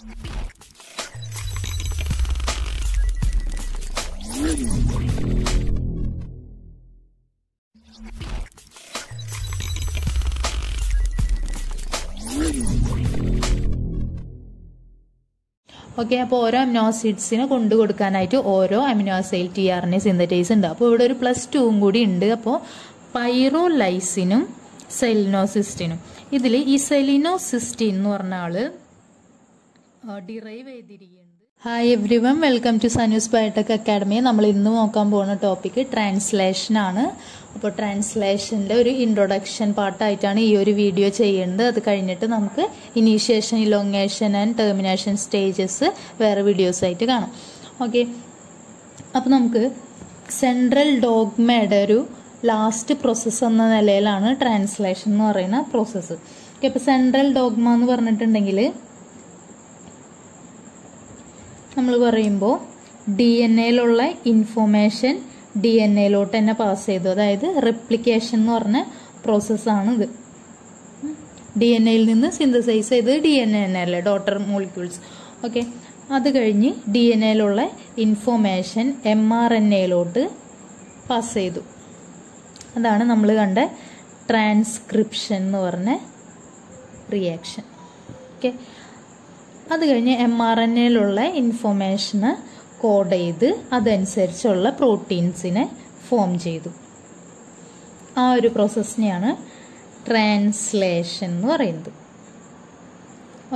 Okay, അപ്പോൾ ഓരോ അമിനോസിഡ്സിനെ കൊണ്ടു കൊടുക്കാനായിട്ട് ഓരോ അമിനോ ആസിഡ് ടിആർഎൻഎ സിന്തേസ് ഉണ്ട്. അപ്പോൾ ഇവിടെ ഒരു +2 ഉം കൂടി ഉണ്ട്. അപ്പോൾ പൈറോലൈസിനും സെലിനോസിസ്റ്റിനും. ഇതിൽ ഈ സെലിനോസിസ്റ്റിൻ എന്ന് പറഞ്ഞ ആള് ഡിറൈവ് ചെയ്തിരിക്കുന്നത്. Hi everyone, welcome to Sanoos biotech academy. നമ്മൾ ഇന്ന് നോക്കാൻ പോകുന്ന ടോപ്പിക് ട്രാൻസ്ലേഷൻ ആണ്. അപ്പോൾ ട്രാൻസ്ലേഷൻ്റെ ഒരു ഇൻട്രൊഡക്ഷൻ പാർട്ടായിട്ടാണ് ഈ ഒരു വീഡിയോ ചെയ്യേണ്ടത്. അത് കഴിഞ്ഞിട്ട് നമുക്ക് initiation, elongation and termination stages വേറെ വീഡിയോസായിട്ട് കാണാം. ഓക്കെ, അപ്പോൾ നമുക്ക് സെൻട്രൽ ഡോഗ്മയുടെ ഒരു ലാസ്റ്റ് പ്രോസസ്സ് എന്ന നിലയിലാണ് ട്രാൻസ്ലേഷൻ എന്ന് പറയുന്ന പ്രോസസ്സ്. ഓക്കെ, അപ്പോൾ സെൻട്രൽ ഡോഗ്മ എന്ന് പറഞ്ഞിട്ടുണ്ടെങ്കിൽ നമ്മൾ പറയുമ്പോൾ ഡി എൻ എയിലുള്ള ഇൻഫോർമേഷൻ ഡി എൻ എയിലോട്ട് തന്നെ പാസ് ചെയ്തു. അതായത് റെപ്ലിക്കേഷൻ എന്ന് പറഞ്ഞ പ്രോസസ്സാണിത്. ഡി എൻ എയിൽ നിന്ന് സിന്തസൈസ് ചെയ്ത് ഡി എൻ എ തന്നെ അല്ലേ, ഡോട്ടർ മോളിക്യൂൾസ്. ഓക്കെ, അത് കഴിഞ്ഞ് ഡി എൻ എയിലുള്ള ഇൻഫോർമേഷൻ എം ആർ എൻ എയിലോട്ട് പാസ് ചെയ്തു. അതാണ് നമ്മൾ കണ്ട ട്രാൻസ്ക്രിപ്ഷൻ എന്ന് പറഞ്ഞ റിയാക്ഷൻ. ഓക്കെ, അത് കഴിഞ്ഞ് എം ആർ എൻ എയിലുള്ള ഇൻഫോർമേഷന് കോഡ് ചെയ്ത് അതനുസരിച്ചുള്ള പ്രോട്ടീൻസിനെ ഫോം ചെയ്തു. ആ ഒരു പ്രോസസ്സിനെയാണ് ട്രാൻസ്ലേഷൻ എന്ന് പറയുന്നത്.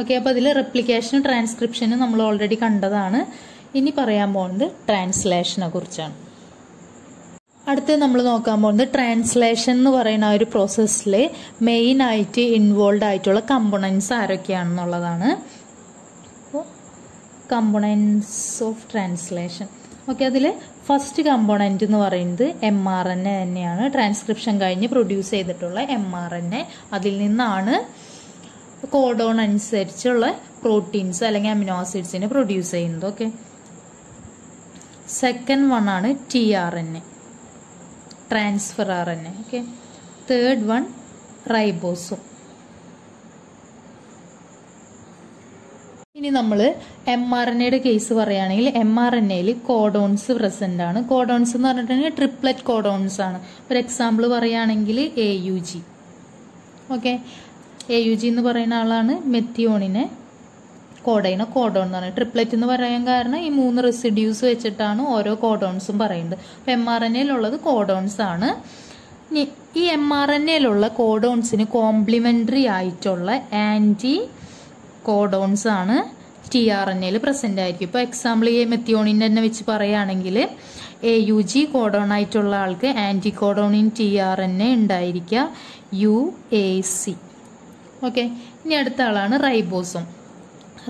ഓക്കെ, അപ്പോൾ അതിൽ റെപ്ലിക്കേഷനും ട്രാൻസ്ക്രിപ്ഷനും നമ്മൾ ഓൾറെഡി കണ്ടതാണ്. ഇനി പറയാൻ പോകുന്നത് ട്രാൻസ്ലേഷനെ കുറിച്ചാണ്. അടുത്ത് നമ്മൾ നോക്കാൻ പോകുന്നത് ട്രാൻസ്ലേഷൻ എന്ന് പറയുന്ന ആ ഒരു പ്രോസസ്സിൽ മെയിനായിട്ട് ഇൻവോൾവ് ആയിട്ടുള്ള കമ്പോണൻസ് ആരൊക്കെയാണെന്നുള്ളതാണ്. Components of translation. ഓക്കെ, അതിൽ ഫസ്റ്റ് കമ്പോണൻ്റ് എന്ന് പറയുന്നത് എം ആർ എൻ എ തന്നെയാണ്. ട്രാൻസ്ക്രിപ്ഷൻ കഴിഞ്ഞ് പ്രൊഡ്യൂസ് ചെയ്തിട്ടുള്ള എം ആർ എൻ എ, അതിൽ നിന്നാണ് കോഡോൺ അനുസരിച്ചുള്ള പ്രോട്ടീൻസ് അല്ലെങ്കിൽ അമിനോ ആസിഡ്സിനെ പ്രൊഡ്യൂസ് ചെയ്യുന്നത്. ഓക്കെ, സെക്കൻഡ് വൺ ആണ് T R N A, transfer R N A. Okay, third one ribosome. ഇനി നമ്മൾ എം ആർ എൻ എയുടെ കേസ് പറയുകയാണെങ്കിൽ എം ആർ എൻ എയിൽ കോഡോൺസ് പ്രസൻ്റ് ആണ്. കോഡോൺസ് എന്ന് പറഞ്ഞിട്ടുണ്ടെങ്കിൽ ട്രിപ്ലറ്റ് കോഡോൺസ് ആണ്. ഒരു എക്സാമ്പിൾ പറയുകയാണെങ്കിൽ A U G. Okay, A U G എന്ന് പറയുന്ന ആളാണ് മെത്തിയോണിനെ കോഡ് ചെയ്യുന്ന കോഡോൺ എന്ന് പറയുന്നത്. ട്രിപ്ലറ്റ് എന്ന് പറയാൻ കാരണം ഈ മൂന്ന് റെസിഡ്യൂസ് വെച്ചിട്ടാണ് ഓരോ കോഡോൺസും പറയുന്നത്. അപ്പോൾ എം ആർ എൻ എയിലുള്ളത് കോഡോൺസ് ആണ്. ഇനി ഈ എം ആർ എൻ എയിലുള്ള കോഡോൺസിന് കോംപ്ലിമെൻ്ററി ആയിട്ടുള്ള ആൻറ്റി കോഡോൺസ് ആണ് ടി ആർ എൻ എയിൽ പ്രസന്റ് ആയിരിക്കും. ഇപ്പോൾ എക്സാമ്പിൾ ഈ മെത്തിയോണിൻ്റെ തന്നെ വെച്ച് പറയുകയാണെങ്കിൽ എ യു ജി കോഡോൺ ആയിട്ടുള്ള ആൾക്ക് ആൻറ്റി കോഡോണിൻ ടി ആർ എൻ എ ഉണ്ടായിരിക്കുക, യു എ സി. ഓക്കെ, ഇനി അടുത്ത ആളാണ് റൈബോസോം.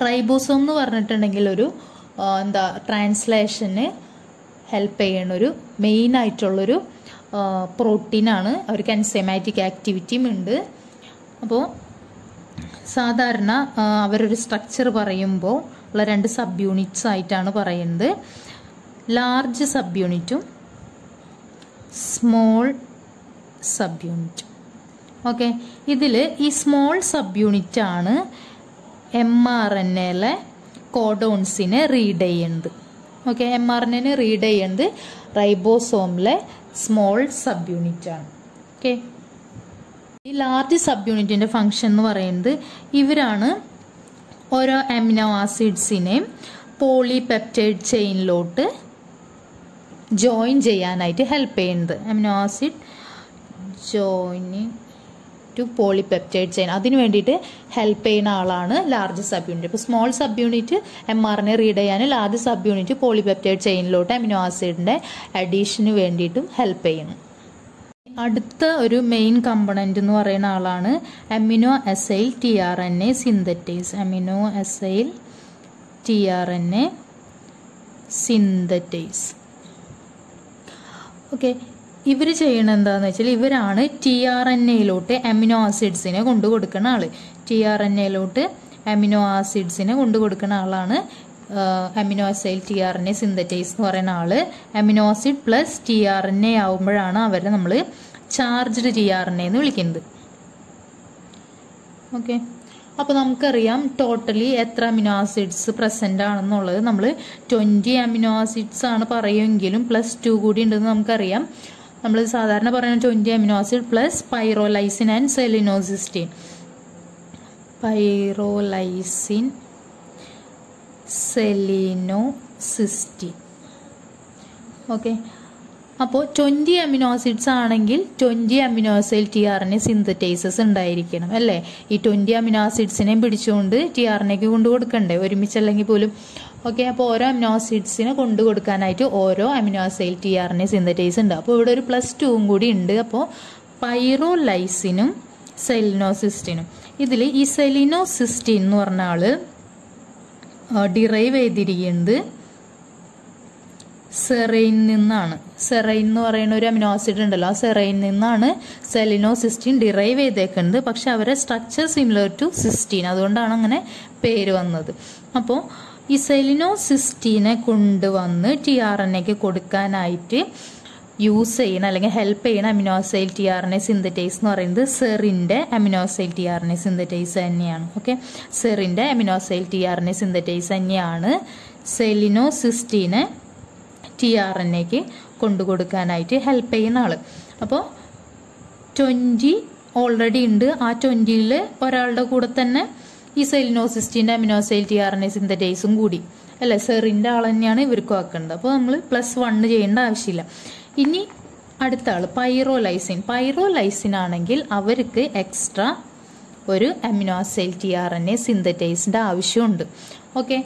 റൈബോസോം എന്ന് പറഞ്ഞിട്ടുണ്ടെങ്കിൽ ഒരു ട്രാൻസ്ലേഷന് ഹെൽപ്പ് ചെയ്യണ ഒരു മെയിനായിട്ടുള്ളൊരു പ്രോട്ടീനാണ്. അവർക്ക് എൻസൈമാറ്റിക് ആക്ടിവിറ്റിയും ഉണ്ട്. അപ്പോൾ സാധാരണ അവരൊരു സ്ട്രക്ചർ പറയുമ്പോൾ ഉള്ള രണ്ട് സബ് യൂണിറ്റ്സ് ആയിട്ടാണ് പറയുന്നത്. ലാർജ് സബ് യൂണിറ്റും സ്മോൾ സബ് യൂണിറ്റും. ഓക്കെ, ഇതിൽ ഈ സ്മോൾ സബ് യൂണിറ്റാണ് എം ആർ എൻ എയിലെ കോഡോൺസിനെ റീഡ് ചെയ്യുന്നത്. ഓക്കെ, എം ആർ എൻ എനെ റീഡ് ചെയ്യുന്നത് റൈബോസോമിലെ സ്മോൾ സബ് യൂണിറ്റാണ്. ഓക്കെ, ഈ ലാർജ് സബ് യൂണിറ്റിൻ്റെ ഫംഗ്ഷൻ എന്ന് പറയുന്നത് ഇവരാണ് ഓരോ അമിനോ ആസിഡ്സിനെയും പോളിപെപ്റ്റൈഡ് ചെയിനിലോട്ട് ജോയിൻ ചെയ്യാനായിട്ട് ഹെൽപ്പ് ചെയ്യുന്നത്. Amino acid joining to polypeptide chain, അതിന് വേണ്ടിയിട്ട് ഹെൽപ്പ് ചെയ്യുന്ന ആളാണ് ലാർജ് സബ് യൂണിറ്റ്. അപ്പോൾ small sub unit M R N A read ചെയ്യാനും ലാർജ് സബ് യൂണിറ്റ് പോളിപെപ്റ്റൈഡ് ചെയിനിലോട്ട് അമിനോ ആസിഡിൻ്റെ അഡീഷന് വേണ്ടിയിട്ടും ഹെൽപ്പ് ചെയ്യണം. അടുത്ത ഒരു മെയിൻ കമ്പോണൻ്റ് എന്ന് പറയുന്ന ആളാണ് amino acyl T R N A synthetase. Amino acyl T R N A synthetase. Okay, ഇവർ ചെയ്യണ എന്താണെന്ന് വെച്ചാൽ ഇവരാണ് ടി ആർ എൻ എയിലോട്ട് അമിനോ ആസിഡ്സിനെ കൊണ്ടു കൊടുക്കുന്ന ആൾ. ടി ആർ എൻ എയിലോട്ട് അമിനോ ആസിഡ്സിനെ കൊണ്ടു കൊടുക്കുന്ന ആളാണ് amino acyl T R N A synthetase എന്ന് പറയുന്ന ആള്. Amino acid plus T R N A ആവുമ്പോഴാണ് അവരെ നമ്മൾ charged T R N A എന്ന് വിളിക്കുന്നത്. ഓക്കെ, അപ്പോൾ നമുക്കറിയാം ടോട്ടലി എത്ര അമിനോ ആസിഡ്സ് പ്രസൻ്റ് ആണെന്നുള്ളത്. നമ്മൾ 20 അമിനോ ആസിഡ്സ് ആണ് പറയുമെങ്കിലും +2 കൂടി ഉണ്ടെന്ന് നമുക്കറിയാം. നമ്മൾ സാധാരണ പറയുന്ന 20 amino acid plus pyrrolysine and selenocysteine. Pyrrolysine, selenocysteine. Okay, അപ്പോൾ 20 അമിനോ ആസിഡ്സ് ആണെങ്കിൽ 20 അമിനോസിൽ T R N A synthetases ഉണ്ടായിരിക്കണം അല്ലേ. ഈ 20 അമിനോ ആസിഡ്സിനെയും പിടിച്ചുകൊണ്ട് ടി ആർ എൻ എക്ക് കൊണ്ടു കൊടുക്കണ്ടേ, ഒരുമിച്ചല്ലെങ്കിൽ പോലും. ഓക്കെ, അപ്പോൾ ഓരോ അമിനോ ആസിഡ്സിനെ കൊണ്ടു കൊടുക്കാനായിട്ട് ഓരോ അമിനോസിൽ T R N A synthetase ഉണ്ട്. അപ്പോൾ ഇവിടെ ഒരു +2 കൂടി ഉണ്ട്. അപ്പോൾ പൈറോലൈസിനും സെലിനോസിസ്റ്റിനും, ഇതിൽ ഈ സെലിനോസിസ്റ്റീൻ എന്ന് പറഞ്ഞ ആള് ഡിറൈവ് ചെയ്തിരിക്കുന്നത് സെറൈൻ നിന്നാണ്. സെറൈൻ എന്ന് പറയുന്ന ഒരു അമിനോ ആസിഡ് ഉണ്ടല്ലോ, ആ സെറൈൻ നിന്നാണ് സെലിനോസിസ്റ്റീൻ ഡിറൈവ് ചെയ്തേക്കുന്നത്. പക്ഷെ അവരെ സ്ട്രക്ചർ സിമിലർ ടു സിസ്റ്റീൻ, അതുകൊണ്ടാണ് അങ്ങനെ പേര് വന്നത്. അപ്പോൾ ഈ സെലിനോസിസ്റ്റീനെ കൊണ്ടുവന്ന് ടി ആർ എൻ എക്ക് കൊടുക്കാനായിട്ട് യൂസ് ചെയ്യുന്ന അല്ലെങ്കിൽ ഹെൽപ്പ് ചെയ്യുന്ന aminoacyl T R N A synthetase എന്ന് പറയുന്നത് സെറിൻ്റെ aminoacyl T R N A synthetase തന്നെയാണ്. ഓക്കെ, സെറിൻ്റെ aminoacyl T R N A synthetase തന്നെയാണ് സെലിനോസിസ്റ്റീനെ ടി ആർ എൻ എക്ക് കൊണ്ടുകൊടുക്കാനായിട്ട് ഹെൽപ്പ് ചെയ്യുന്ന ആള്. അപ്പോൾ 20 ഓൾറെഡി ഉണ്ട്. ആ 20ൽ ഒരാളുടെ കൂടെ തന്നെ ഈ സെലിനോസിസ്റ്റീൻ്റെ aminoacyl T R N A സിന്തറ്റൈസും കൂടി അല്ലേ, സെറിൻ്റെ ആൾ തന്നെയാണ് ഇവർക്കും ആക്കേണ്ടത്. അപ്പോൾ നമ്മൾ +1 ചെയ്യേണ്ട ആവശ്യമില്ല. ഇനി അടുത്ത ആൾ പൈറോലൈസിൻ. പൈറോലൈസിൻ ആണെങ്കിൽ അവർക്ക് എക്സ്ട്രാ ഒരു aminoacyl T R N A സിന്തറ്റൈസിൻ്റെ ആവശ്യമുണ്ട്. ഓക്കെ,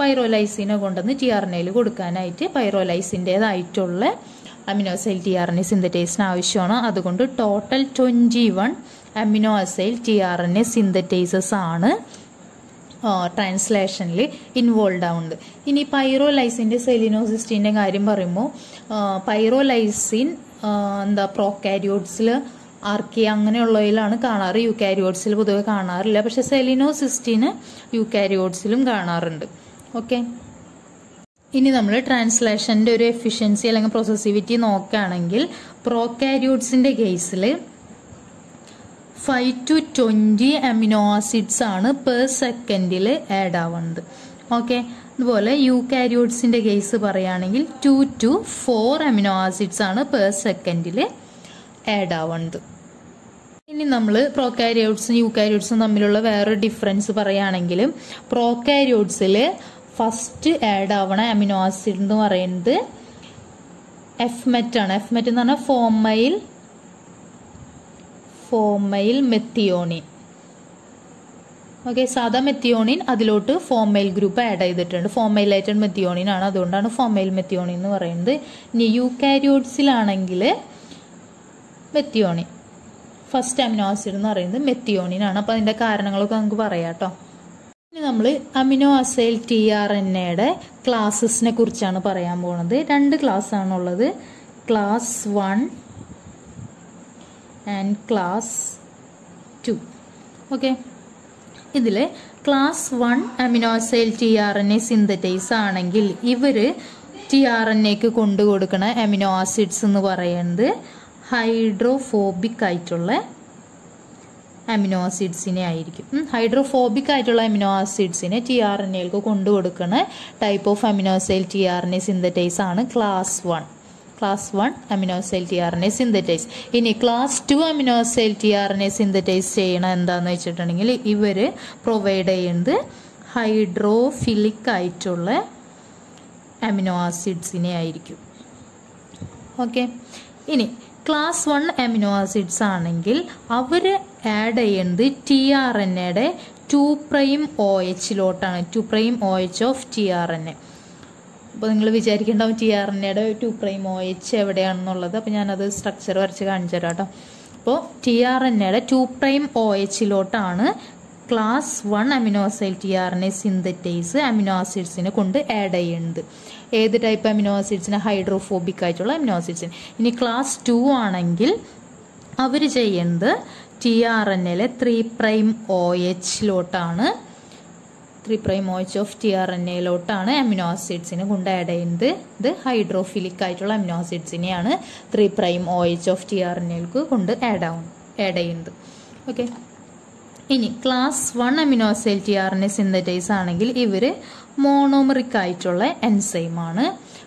പൈറോലൈസിനെ കൊണ്ടുവന്ന് ടി ആർ എൻ എയിൽ കൊടുക്കാനായിട്ട് പൈറോലൈസിൻ്റേതായിട്ടുള്ള aminoacyl T R N A സിന്തറ്റൈസിന് ആവശ്യമാണ്. അതുകൊണ്ട് total 21 aminoacyl T R N A synthetases ആണ് ട്രാൻസ്ലേഷനിൽ ഇൻവോൾവ് ആവുന്നത്. ഇനി പൈറോലൈസിൻ്റെ സെലിനോസിസ്റ്റീൻ്റെ കാര്യം പറയുമ്പോൾ പൈറോലൈസിൻ പ്രോകാരിയോട്ട്സിൽ, ആർക്കിയ അങ്ങനെയുള്ളതിലാണ് കാണാറ്, യൂകാരിയോട്ട്സിൽ പൊതുവെ കാണാറില്ല. പക്ഷെ സെലിനോസിസ്റ്റീന് യൂകാരിയോട്ട്സിലും കാണാറുണ്ട്. ഓക്കെ, ഇനി നമ്മൾ ട്രാൻസ്ലേഷൻ്റെ ഒരു എഫിഷ്യൻസി അല്ലെങ്കിൽ പ്രോസസിവിറ്റി നോക്കുകയാണെങ്കിൽ പ്രോകാരിയോട്ട്സിൻ്റെ കേസിൽ 5 to 20 അമിനോ ആസിഡ്സ് ആണ് %ൽ ആഡ് ആവുന്നത്. ഓക്കെ, അതുപോലെ യൂകാരിയോട്ട്സിൻ്റെ കേസ് പറയുകയാണെങ്കിൽ 2 to 4 അമിനോ ആസിഡ്സ് ആണ് %ൽ ആഡ് ആവുന്നത്. ഇനി നമ്മൾ പ്രോകാരിയോട്ട്സും യൂകാരിയോട്ട്സും തമ്മിലുള്ള വേറൊരു ഡിഫറൻസ് പറയുകയാണെങ്കിലും പ്രോകാരിയോട്ട്സിൽ ഫസ്റ്റ് ആഡ് ആവണ അമിനോ ആസിഡ് എന്ന് പറയുന്നത് എഫ്മെറ്റ് ആണ്. എഫ്മെറ്റ് എന്ന് പറഞ്ഞാൽ ഫോർമൈൽ മെത്തിയോണിൻ. ഓക്കെ, സാധാ മെത്തിയോണിൻ അതിലോട്ട് ഫോർമൈൽ ഗ്രൂപ്പ് ആഡ് ചെയ്തിട്ടുണ്ട്. ഫോർമൈലൈറ്റഡ് മെത്തിയോണിൻ ആണ്, അതുകൊണ്ടാണ് ഫോർമൈൽ മെത്തിയോണിൻ എന്ന് പറയുന്നത്. ഇനി യൂകാരിയോട്ട്സിലാണെങ്കിൽ മെത്തിയോണിൻ, ഫസ്റ്റ് അമിനോ ആസിഡ് എന്ന് പറയുന്നത് മെത്തിയോണിൻ ആണ്. അപ്പോൾ അതിൻ്റെ കാരണങ്ങളൊക്കെ നമുക്ക് പറയാം കേട്ടോ. ഇനി നമ്മൾ amino acyl T R N എയുടെ ക്ലാസസിനെ കുറിച്ചാണ് പറയാൻ പോകുന്നത്. 2 ക്ലാസ് ആണുള്ളത്, ക്ലാസ് 1 ആൻഡ് ക്ലാസ് 2. ഓക്കെ, ഇതിൽ class 1 aminoacyl T R N A synthetase ആണെങ്കിൽ ഇവർ ടി ആർ എൻ എക്ക് കൊണ്ടു കൊടുക്കണ അമിനോ ആസിഡ്സ് എന്ന് പറയുന്നത് ഹൈഡ്രോഫോബിക് ആയിട്ടുള്ള അമിനോ ആസിഡ്സിനെ ആയിരിക്കും. ഹൈഡ്രോഫോബിക് ആയിട്ടുള്ള അമിനോ ആസിഡ്സിനെ ടി ആർ എൻ എക്ക് കൊണ്ടു കൊടുക്കുന്ന type of aminoacyl T R N A synthetase ആണ് class 1 aminoacyl T R N A synthetase. ഇനി class 2 aminoacyl T R N A synthetase ചെയ്യണ എന്താന്ന് വെച്ചിട്ടുണ്ടെങ്കിൽ ഇവർ പ്രൊവൈഡ് ചെയ്യുന്നത് ഹൈഡ്രോഫിലിക് ആയിട്ടുള്ള അമിനോ ആസിഡ്സിനെ ആയിരിക്കും. ഓക്കെ, ഇനി ക്ലാസ് 1 അമിനോ ആസിഡ്സ് ആണെങ്കിൽ അവർ ആഡ് ചെയ്യുന്നത് ടി ആർ എൻ എയുടെ 2' OH-ലോട്ടാണ്. 2' OH of T R N A. അപ്പോൾ നിങ്ങൾ വിചാരിക്കേണ്ടാവും ടി ആർ എൻ എയുടെ 2' OH എവിടെയാണെന്നുള്ളത്. അപ്പോൾ ഞാനത് സ്ട്രക്ചർ വരച്ച് കാണിച്ചു തരാം കേട്ടോ. അപ്പോൾ ടി ആർ എൻ എയുടെ 2' OH-ലോട്ടാണ് class 1 aminoacyl T R N A synthetase amino ആസിഡ്സിനെ കൊണ്ട് ആഡ് ചെയ്യുന്നത്. ഏത് ടൈപ്പ് അമിനോ ആസിഡ്സിന്? ഹൈഡ്രോഫോബിക് ആയിട്ടുള്ള അമിനോ ആസിഡ്സിന്. ഇനി ക്ലാസ് 2 ആണെങ്കിൽ അവർ ചെയ്യുന്നത് ടി ആർ എൻ എയിലെ 3' OH-ലോട്ടാണ്. 3' OH of T R N എയിലോട്ടാണ് അമിനോ ആസിഡ്സിനെ കൊണ്ട് ആഡ് ചെയ്യുന്നത്. ഇത് ഹൈഡ്രോഫിലിക് ആയിട്ടുള്ള അമിനോ ആസിഡ്സിനെയാണ് 3' OH of T R N എയിലേക്ക് കൊണ്ട് ആഡ് ചെയ്യുന്നത്. ഓക്കെ, ഇനി class 1 amino cell tRNA synthetize ആണെങ്കിൽ ഇവര് monomeric ആയിട്ടുള്ള enzyme ആണ്.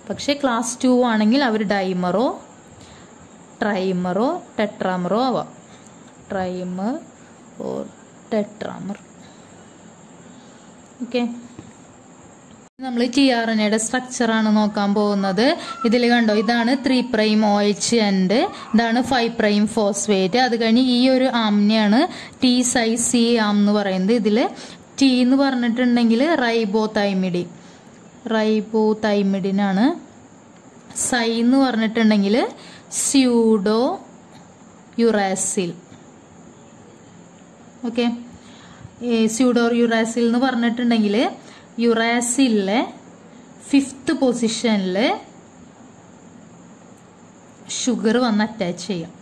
പക്ഷേ class 2 ആണെങ്കിൽ അവർ ഡൈമറോ ട്രൈമറോ ടെട്രാമറോ ആവാം. ട്രൈമർ ഓർ ടെട്രാമർ. ഓക്കെ, നമ്മൾ tRNAയുടെ സ്ട്രക്ചർ ആണ് നോക്കാൻ പോകുന്നത്. ഇതിൽ കണ്ടോ, ഇതാണ് 3' OH എൻഡ്, ഇതാണ് 5' ഫോസ്ഫേറ്റ്. അത് കഴിഞ്ഞ് ഈ ഒരു ആംനെയാണ് ടി സൈസ് സി ആം എന്ന് പറയുന്നത്. ഇതിൽ ടി എന്ന് പറഞ്ഞിട്ടുണ്ടെങ്കിൽ റൈബോതൈമിഡിനാണ്. സൈ എന്ന് പറഞ്ഞിട്ടുണ്ടെങ്കിൽ pseudo uracil. Okay, pseudo uracil എന്ന് പറഞ്ഞിട്ടുണ്ടെങ്കിൽ യുറാസിലെ 5th പൊസിഷനിൽ ഷുഗർ വന്ന് അറ്റാച്ച് ചെയ്യാം.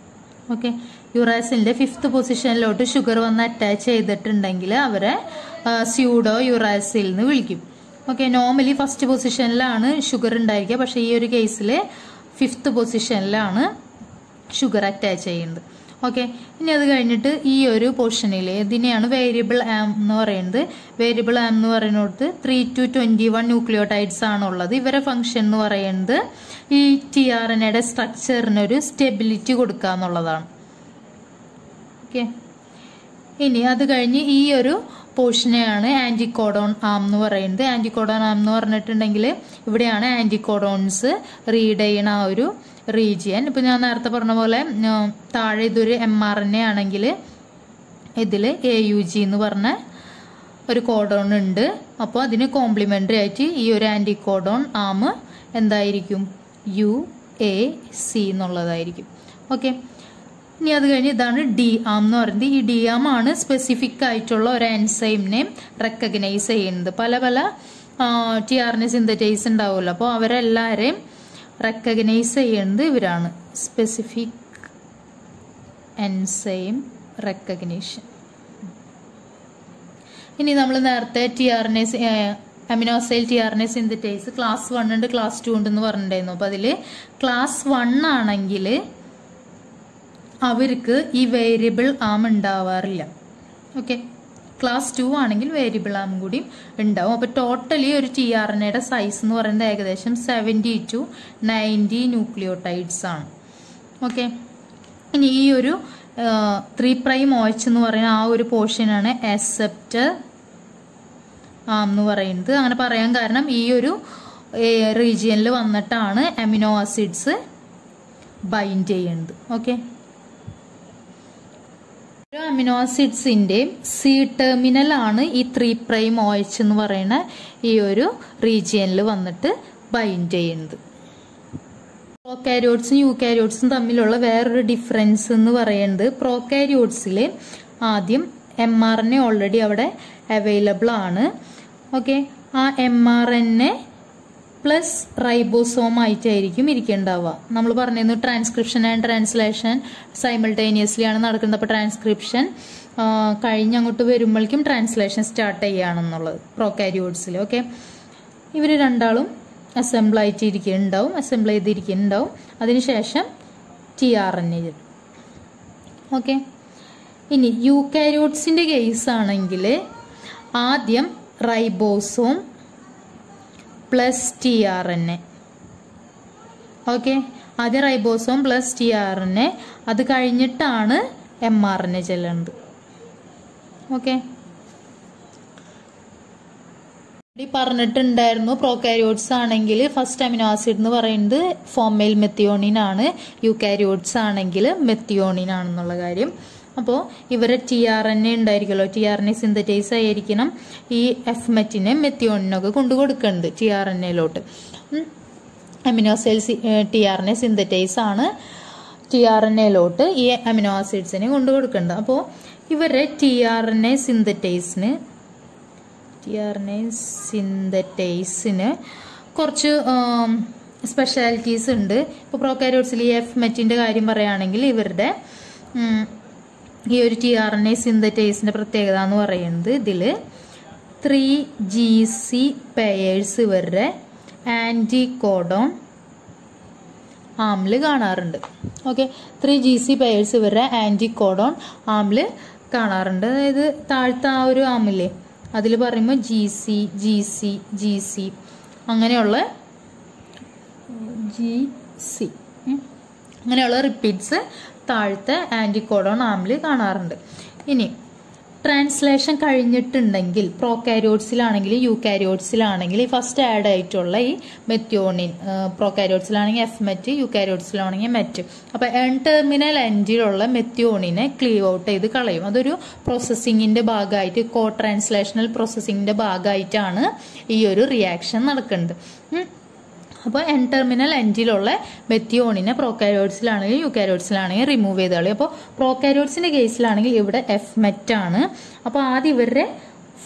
ഓക്കെ, യുറാസിൻ്റെ 5th പൊസിഷനിലോട്ട് ഷുഗർ വന്ന് അറ്റാച്ച് ചെയ്തിട്ടുണ്ടെങ്കിൽ അവരെ സ്യൂഡോ യുറാസിൽ എന്ന് വിളിക്കും. ഓക്കെ, നോർമലി 1st പൊസിഷനിലാണ് ഷുഗർ ഉണ്ടായിരിക്കുക. പക്ഷേ ഈ ഒരു കേസിൽ 5th പൊസിഷനിലാണ് ഷുഗർ അറ്റാച്ച് ചെയ്യുന്നത്. ഓക്കെ, ഇനി അത് കഴിഞ്ഞിട്ട് ഈ ഒരു പോർഷനിൽ ഇതിനെയാണ് വേരിയബിൾ ആം എന്ന് പറയുന്നത്. വേരിയബിൾ ആം എന്ന് പറയുന്നിടത്ത് 3 to 21 ന്യൂക്ലിയോടൈഡ്സ് ആണുള്ളത്. ഇവരെ ഫംഗ്ഷൻ എന്ന് പറയുന്നത് ഈ tRNAയുടെ സ്ട്രക്ചറിനൊരു സ്റ്റെബിലിറ്റി കൊടുക്കുക എന്നുള്ളതാണ്. ഓക്കെ, ഇനി അത് കഴിഞ്ഞ് ഈ ഒരു പോർഷനെയാണ് ആൻറ്റിക്കോഡോൺ ആം എന്ന് പറയുന്നത്. ആൻറ്റിക്കോഡോൺ ആം എന്ന് പറഞ്ഞിട്ടുണ്ടെങ്കിൽ ഇവിടെയാണ് ആൻറ്റിക്കോഡോൺസ് റീഡ് ചെയ്യണ ആ ഒരു റീജിയൻ. ഇപ്പം ഞാൻ നേരത്തെ പറഞ്ഞ പോലെ താഴെ ഇതൊരു mRNA ആണെങ്കിൽ ഇതിൽ AUG എന്ന് പറഞ്ഞ ഒരു കോഡോൺ ഉണ്ട്. അപ്പോൾ അതിന് കോംപ്ലിമെൻ്ററി ആയിട്ട് ഈ ഒരു ആൻറ്റിക്കോഡോൺ ആം എന്തായിരിക്കും, UAC എന്നുള്ളതായിരിക്കും. ഓക്കെ, ഇനി അത് കഴിഞ്ഞ് ഇതാണ് ഡി ആം എന്ന് പറയുന്നത്. ഈ ഡി ആം ആണ് സ്പെസിഫിക് ആയിട്ടുള്ള ഒരു എൻസൈമിനെ റെക്കഗ്നൈസ് ചെയ്യുന്നത്. പല പല tRNA സിന്തറ്റൈസ് ഉണ്ടാവുമല്ലോ, അപ്പോൾ അവരെല്ലാവരെയും റെക്കഗ്നൈസ് ചെയ്യുന്നത് ഇവരാണ്. Specific enzyme recognition. ഇനി നമ്മൾ നേരത്തെ അമിനോസൈൽ tRNA സിന്തറ്റൈസ് ക്ലാസ് 1 ഉണ്ട് ക്ലാസ് 2 ഉണ്ടെന്ന് പറഞ്ഞിട്ടുണ്ടായിരുന്നു. അപ്പോൾ അതിൽ ക്ലാസ് 1 ആണെങ്കിൽ അവർക്ക് ഈ വേരിയബിൾ ആം ഉണ്ടാവാറില്ല. ഓക്കെ, ക്ലാസ് 2 ആണെങ്കിൽ വേരിയബിൾ ആം കൂടി ഉണ്ടാവും. അപ്പോൾ ടോട്ടലി ഒരു tRNAയുടെ സൈസ് എന്ന് പറയുന്നത് ഏകദേശം 70 to 90 ന്യൂക്ലിയോടൈഡ്സ് ആണ്. ഓക്കെ, ഇനി ഈ ഒരു 3' OH എന്ന് പറയുന്ന ആ ഒരു പോർഷനാണ് അക്സെപ്റ്റർ ആം എന്ന് പറയുന്നത്. അങ്ങനെ പറയാൻ കാരണം ഈ ഒരു റീജിയനിൽ വന്നിട്ടാണ് അമിനോ ആസിഡ്സ് ബൈൻഡ് ചെയ്യുന്നത്. ഓക്കെ, ഓരോ അമിനോ ആസിഡ്സിൻ്റെയും C-terminal ആണ് ഈ 3' OH എന്ന് പറയുന്ന ഈ ഒരു റീജിയനിൽ വന്നിട്ട് ബൈൻഡ് ചെയ്യുന്നത്. പ്രോകാരിയോട്ട്സും യൂകാരിയോട്ട്സും തമ്മിലുള്ള വേറൊരു ഡിഫറൻസ് എന്ന് പറയുന്നത്, പ്രോകാരിയോട്ട്സിൽ ആദ്യം mRNA ഓൾറെഡി അവിടെ അവൈലബിൾ ആണ്. ഓക്കെ, ആ mRNA പ്ലസ് റൈബോസോം ആയിട്ടായിരിക്കും ഇരിക്കേണ്ടാവുക. നമ്മൾ പറഞ്ഞിരുന്നു ട്രാൻസ്ക്രിപ്ഷൻ ആൻഡ് ട്രാൻസ്ലേഷൻ സൈമിൾട്ടേനിയസ്ലി ആണ് നടക്കുന്നത്. അപ്പോൾ ട്രാൻസ്ക്രിപ്ഷൻ കഴിഞ്ഞ് അങ്ങോട്ട് വരുമ്പോഴേക്കും ട്രാൻസ്ലേഷൻ സ്റ്റാർട്ട് ചെയ്യുകയാണെന്നുള്ളത് പ്രോകാരിയോട്സിൽ. ഓക്കെ, ഇവർ രണ്ടാളും അസംബിൾ ആയിട്ട് ഇരിക്കുന്നുണ്ടാവും, അസംബിൾ ചെയ്തിരിക്കുന്നുണ്ടാവും. അതിനുശേഷം tRNA. ഓക്കെ, ഇനി യൂകാരിയോട്സിൻ്റെ കേസ് ആണെങ്കിൽ ആദ്യം റൈബോസോം പ്ലസ് tRNA. ഓക്കെ, ആദ്യം റൈബോസോം പ്ലസ് tRNA, അത് കഴിഞ്ഞിട്ടാണ് mRNA ചെല്ലുന്നത്. ഓക്കെ, പറഞ്ഞിട്ടുണ്ടായിരുന്നു പ്രോകാരിയോട്സ് ആണെങ്കിൽ ഫസ്റ്റ് അമിനോ ആസിഡ് എന്ന് പറയുന്നത് ഫോമൈൽ മെത്തിയോണിൻ ആണ്, യൂകാരിയോട്സ് ആണെങ്കിൽ മെത്തിയോണിൻ ആണെന്നുള്ള കാര്യം. അപ്പോൾ ഇവരെ tRNA ഉണ്ടായിരിക്കുമല്ലോ, tRNA സിന്തറ്റൈസ് ആയിരിക്കണം ഈ എഫ്മെറ്റിനെ മെത്തിയോണിനൊക്കെ കൊണ്ടുകൊടുക്കുന്നത് tRNAയിലോട്ട്. അമിനോസൈൽ tRNA സിന്തറ്റൈസ് ആണ് tRNAയിലോട്ട് ഈ അമിനോ ആസിഡ്സിനെ കൊണ്ടുകൊടുക്കുന്നത്. അപ്പോൾ ഇവരെ tRNA സിന്തറ്റൈസിന് കുറച്ച് സ്പെഷ്യാലിറ്റീസ് ഉണ്ട്. ഇപ്പോൾ പ്രോകാരിയോട്സിൽ ഈ എഫ്മെറ്റിൻ്റെ കാര്യം പറയുകയാണെങ്കിൽ ഇവരുടെ ഈ ഒരു tRNA സിന്തറ്റൈസിൻ്റെ പ്രത്യേകത എന്ന് പറയുന്നത് ഇതിൽ 3 GC പെയേഴ്സ് ഇവരുടെ ആൻറ്റിക്കോഡോൺ ആമിൽ കാണാറുണ്ട്. ഓക്കെ, 3 GC പെയേഴ്സ് ഇവരുടെ ആൻറ്റിക്കോഡോൺ ആമിൽ കാണാറുണ്ട്. അതായത് താഴത്തെ ആ ഒരു ആമില്ലേ അതിൽ പറയുമ്പോൾ G C G C G C അങ്ങനെയുള്ള ജി സി അങ്ങനെയുള്ള റിപ്പീറ്റ്സ് താഴത്തെ ആൻറ്റിക്കോഡോൺ ആമിൽ കാണാറുണ്ട്. ഇനി ട്രാൻസ്ലേഷൻ കഴിഞ്ഞിട്ടുണ്ടെങ്കിൽ പ്രോകാരിയോട്സിലാണെങ്കിൽ യൂകാരിയോട്സിലാണെങ്കിൽ ഫസ്റ്റ് ആഡ് ആയിട്ടുള്ള ഈ മെത്യോണിൻ, പ്രോകാരിയോട്സിലാണെങ്കിൽ എഫ് മെറ്റ്, യൂകാരിയോട്സിലാണെങ്കിൽ മെറ്റ്. അപ്പോൾ എൻ ടെർമിനൽ എൻഡിലുള്ള മെത്യോണിനെ ക്ലീവ് ഔട്ട് ചെയ്ത് കളയും. അതൊരു പ്രോസസ്സിങ്ങിൻ്റെ ഭാഗമായിട്ട്, കോ ട്രാൻസ്ലേഷണൽ പ്രോസസ്സിങ്ങിൻ്റെ ഭാഗമായിട്ടാണ് ഈ ഒരു റിയാക്ഷൻ നടക്കുന്നത്. അപ്പോൾ എൻ ടെർമിനൽ എൻഡിലുള്ള മെത്തിയോണിനെ പ്രോകാരിയോട്സിലാണെങ്കിലും യൂകാരിയോട്സിലാണെങ്കിൽ റിമൂവ് ചെയ്ത് കളയും. അപ്പോൾ പ്രോകാരിയോട്സിൻ്റെ കേസിലാണെങ്കിൽ ഇവിടെ എഫ് മെറ്റാണ്. അപ്പോൾ ആദ്യം ഇവരുടെ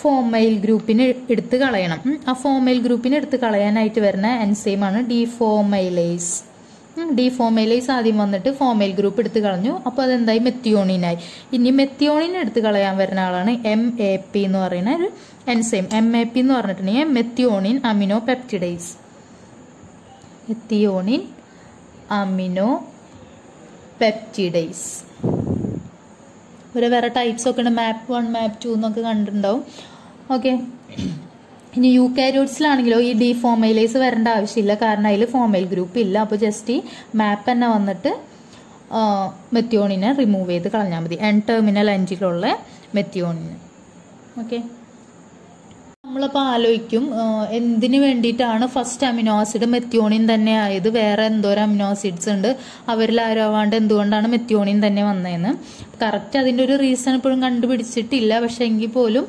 ഫോമൈൽ ഗ്രൂപ്പിന് എടുത്ത് കളയണം. ആ ഫോമൈൽ ഗ്രൂപ്പിന് എടുത്ത് കളയാനായിട്ട് വരുന്ന എൻസൈമാണ് ഡിഫോമൈലേസ്. ഡിഫോമൈലേസ് ആദ്യം വന്നിട്ട് ഫോമൈൽ ഗ്രൂപ്പ് എടുത്ത് കളഞ്ഞു. അപ്പോൾ അതെന്തായി? മെത്തിയോണിനായി. ഇനി മെത്തിയോണിനെ എടുത്ത് കളയാൻ വരുന്ന ആളാണ് എം എ പി എന്ന് പറയുന്ന ഒരു എൻസൈം. എം എ പി എന്ന് പറഞ്ഞിട്ടുണ്ടെങ്കിൽ methionine amino peptidase, methionine amino peptidase. ഇവരെ വേറെ ടൈപ്സ് ഒക്കെ ഉണ്ട്, മാപ്പ് 1 മാപ്പ് 2 എന്നൊക്കെ കണ്ടിട്ടുണ്ടാവും. ഓക്കെ, ഇനി യൂകാരിയോട്സിലാണെങ്കിലോ ഈ ഡിഫോമൈലേസ് വരേണ്ട ആവശ്യമില്ല, കാരണം അതിൽ ഫോമൈൽ ഗ്രൂപ്പ് ഇല്ല. അപ്പോൾ ജസ്റ്റ് ഈ മാപ്പ് തന്നെ വന്നിട്ട് മെത്തിയോണിനെ റിമൂവ് ചെയ്ത് കളഞ്ഞാൽ മതി, എൻ ടെർമിനൽ എൻഡിലുള്ള മെത്തിയോണിന്. ഓക്കെ, നമ്മളപ്പോൾ ആലോചിക്കും എന്തിനു വേണ്ടിയിട്ടാണ് ഫസ്റ്റ് അമിനോ ആസിഡ് മെത്തിയോണിൻ തന്നെ ആയത്, വേറെ എന്തോരം അമിനോ ആസിഡ്സ് ഉണ്ട് അവരിൽ ആരോവാണ്ട് എന്തുകൊണ്ടാണ് മെത്തിയോണിൻ തന്നെ വന്നതെന്ന്. കറക്റ്റ് അതിൻ്റെ ഒരു റീസൺ ഇപ്പോഴും കണ്ടുപിടിച്ചിട്ടില്ല. പക്ഷേ എങ്കിൽ പോലും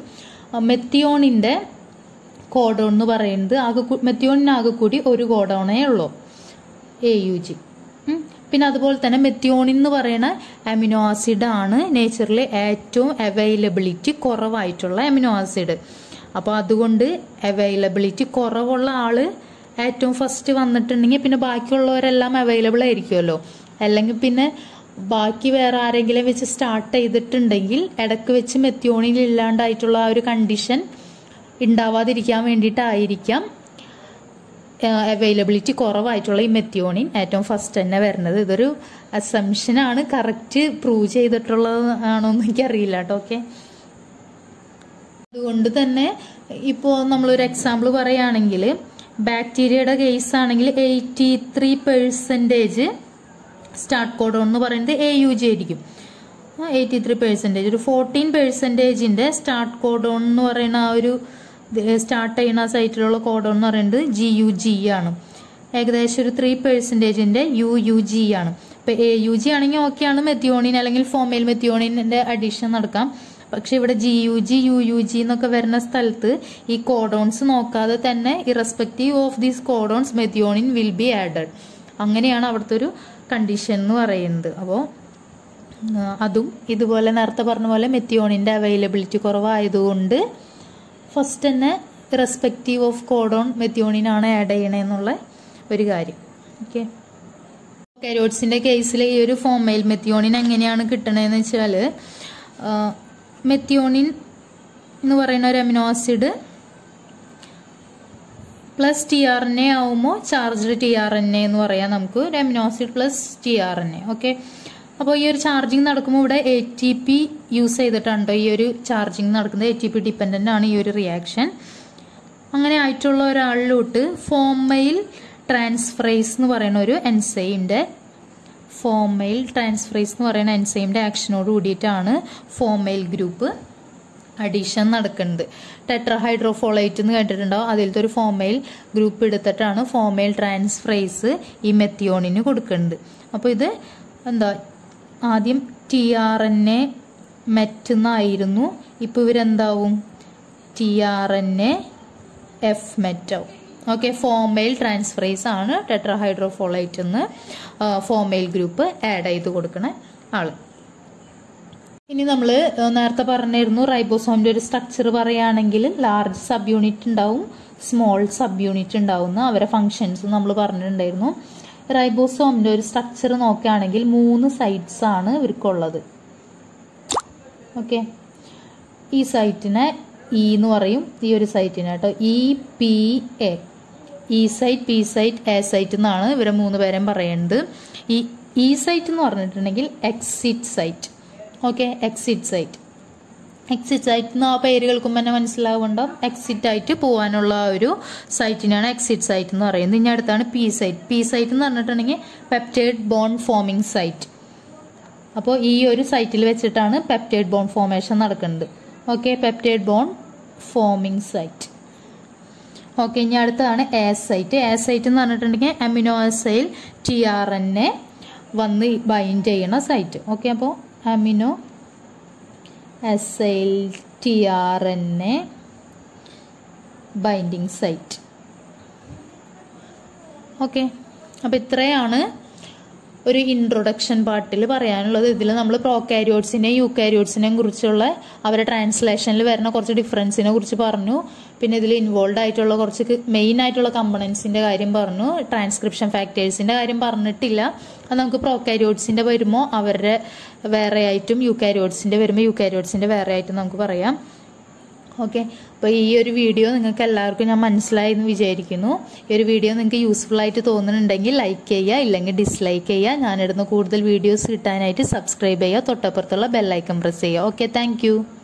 മെത്തിയോണിൻ്റെ കോഡോൺ എന്ന് പറയുന്നത് മെത്തിയോണിനാകെ കൂടി ഒരു കോഡോണേ ഉള്ളൂ, AUG. പിന്നെ അതുപോലെ തന്നെ മെത്തിയോണിൻ എന്ന് പറയുന്ന അമിനോ ആസിഡാണ് നേച്ചറിലെ ഏറ്റവും അവൈലബിലിറ്റി കുറവായിട്ടുള്ള അമിനോ ആസിഡ്. അപ്പോൾ അതുകൊണ്ട് അവൈലബിലിറ്റി കുറവുള്ള ആൾ ഏറ്റവും ഫസ്റ്റ് വന്നിട്ടുണ്ടെങ്കിൽ പിന്നെ ബാക്കിയുള്ളവരെല്ലാം അവൈലബിൾ ആയിരിക്കുമല്ലോ. അല്ലെങ്കിൽ പിന്നെ ബാക്കി വേറെ ആരെങ്കിലും വെച്ച് സ്റ്റാർട്ട് ചെയ്തിട്ടുണ്ടെങ്കിൽ ഇടയ്ക്ക് വെച്ച് മെത്തിയോണിൻ ഇല്ലാണ്ടായിട്ടുള്ള ആ ഒരു കണ്ടീഷൻ ഉണ്ടാവാതിരിക്കാൻ വേണ്ടിയിട്ടായിരിക്കാം അവൈലബിലിറ്റി കുറവായിട്ടുള്ള ഈ മെത്തിയോണിൻ ഏറ്റവും ഫസ്റ്റ് തന്നെ വരുന്നത്. ഇതൊരു അസംഷനാണ്, കറക്റ്റ് പ്രൂവ് ചെയ്തിട്ടുള്ളത് ആണോ എന്ന് എനിക്കറിയില്ല കേട്ടോ. ഓക്കെ, അതുകൊണ്ട് തന്നെ ഇപ്പോൾ നമ്മളൊരു എക്സാമ്പിൾ പറയുകയാണെങ്കിൽ ബാക്ടീരിയയുടെ കേസാണെങ്കിൽ 83% സ്റ്റാർട്ട് കോഡോൺ എന്ന് പറയുന്നത് AUG ആയിരിക്കും. 83% ഒരു 14% സ്റ്റാർട്ട് കോഡോൺ എന്ന് പറയുന്ന ആ ഒരു സ്റ്റാർട്ട് ചെയ്യുന്ന സൈറ്റിലുള്ള കോഡോൺ എന്ന് പറയുന്നത് GUG ആണ്. ഏകദേശം ഒരു 3% UUG ആണ്. ഇപ്പോൾ AUG ആണെങ്കിൽ ഓക്കെയാണ്, മെത്തിയോണിൻ അല്ലെങ്കിൽ ഫോമൈൽ മെത്തിയോണിൻ്റെ അഡീഷൻ നടക്കാം. പക്ഷെ ഇവിടെ GUG UUG എന്നൊക്കെ വരുന്ന സ്ഥലത്ത് ഈ കോഡോൺസ് നോക്കാതെ തന്നെ irrespective of these codons methionine will be added. അങ്ങനെയാണ് അവിടുത്തെ ഒരു കണ്ടീഷൻ എന്ന് പറയുന്നത്. അപ്പോൾ അതും ഇതുപോലെ നേരത്തെ പറഞ്ഞ പോലെ മെത്തിയോണിൻ്റെ അവൈലബിലിറ്റി കുറവായതുകൊണ്ട് ഫസ്റ്റ് തന്നെ ഇറസ്പെക്റ്റീവ് ഓഫ് കോഡോൺ മെത്തിയോണിനാണ് ആഡ് ചെയ്യണമെന്നുള്ള ഒരു കാര്യം. ഓക്കെ, യൂകാരിയോട്സിൻ്റെ കേസിൽ ഈ ഒരു ഫോമൈൽ മെത്തിയോണിൻ എങ്ങനെയാണ് കിട്ടണതെന്ന് വെച്ചാൽ, മെത്തിയോണിൻ എന്ന് പറയുന്ന ഒരു അമിനോ ആസിഡ് പ്ലസ് tRNA ആവുമ്പോൾ ചാർജ്ഡ് tRNA എന്ന് പറയാം നമുക്ക്. ഒരു amino acid plus tRNA. Okay, അപ്പോൾ ഈ ഒരു ചാർജിങ് നടക്കുമ്പോൾ ഇവിടെ ATP യൂസ് ചെയ്തിട്ടുണ്ടോ ഈ ഒരു ചാർജിങ് നടക്കുന്നത്. ATP ഡിപ്പെൻഡൻ്റ് ആണ് ഈ ഒരു റിയാക്ഷൻ. അങ്ങനെ ആയിട്ടുള്ള ഒരാളിലോട്ട് ഫോമൈൽ ട്രാൻസ്ഫറേസ് എന്ന് പറയുന്ന ഒരു എൻസൈമിൻ്റെ ഫോമൈൽ ട്രാൻസ്ഫറേസ് എന്ന് പറയുന്ന എൻസൈമിൻ്റെ ആക്ഷനോട് കൂടിയിട്ടാണ് ഫോമൈൽ ഗ്രൂപ്പ് അഡീഷൻ നടക്കുന്നത്. ടെട്രഹൈഡ്രോഫോളേറ്റ് എന്ന് കേട്ടിട്ടുണ്ടാവും. അതിലത്തെ ഒരു ഫോമൈൽ ഗ്രൂപ്പ് എടുത്തിട്ടാണ് ഫോമൈൽ ട്രാൻസ്ഫറേസ് ഈ മെത്തിയോണിന് കൊടുക്കുന്നത്. അപ്പോൾ ഇത് എന്താ, ആദ്യം tRNA മെറ്റെന്നായിരുന്നു, ഇപ്പോൾ ഇവരെന്താവും tRNA എഫ് മെറ്റാവും. ഓക്കെ, ഫോമൈൽ ട്രാൻസ്ഫറേസ് ആണ് ടെട്രഹൈഡ്രോഫോളേറ്റ് എന്ന് ഫോമൈൽ ഗ്രൂപ്പ് ആഡ് ചെയ്ത് കൊടുക്കണ ആള്. ഇനി നമ്മൾ നേരത്തെ പറഞ്ഞിരുന്നു റൈബോസോമിൻ്റെ ഒരു സ്ട്രക്ചർ പറയുകയാണെങ്കിൽ ലാർജ് സബ് യൂണിറ്റ് ഉണ്ടാവും, സ്മോൾ സബ് യൂണിറ്റ് ഉണ്ടാവുന്ന അവരെ ഫങ്ഷൻസ് നമ്മൾ പറഞ്ഞിട്ടുണ്ടായിരുന്നു. റൈബോസോമിൻ്റെ ഒരു സ്ട്രക്ചർ നോക്കുകയാണെങ്കിൽ 3 സൈറ്റ്സ് ആണ് ഇവർക്കുള്ളത്. ഓക്കെ, ഈ സൈറ്റിനെ E എന്ന് പറയും, ഈ ഒരു സൈറ്റിന് കേട്ടോ. EPA, E site, P site, A site എന്നാണ് ഇവരെ 3 പേരും പറയുന്നത്. ഈ E സൈറ്റ് എന്ന് പറഞ്ഞിട്ടുണ്ടെങ്കിൽ exit site. Okay, exit site exit site now perigal kumana exit site site in exit site P site peptide bond forming site. Apo e site peptide bond formation okay, peptide bond forming site. Okay, S site. S site amino acid tRNA one bind site. Okay, apo amino acyl tRNA binding site. Okay. अब इत्रे introduction part टेले prokaryotes ने eukaryotes ने गुरुचे translation ले difference ने गुरुचे पारनु involved आइटोला main आइटोला components ने transcription factors ने prokaryotes eukaryotes eukaryotes okay, but this video is useful. Like and dislike and subscribe to the bell icon. Okay, thank you.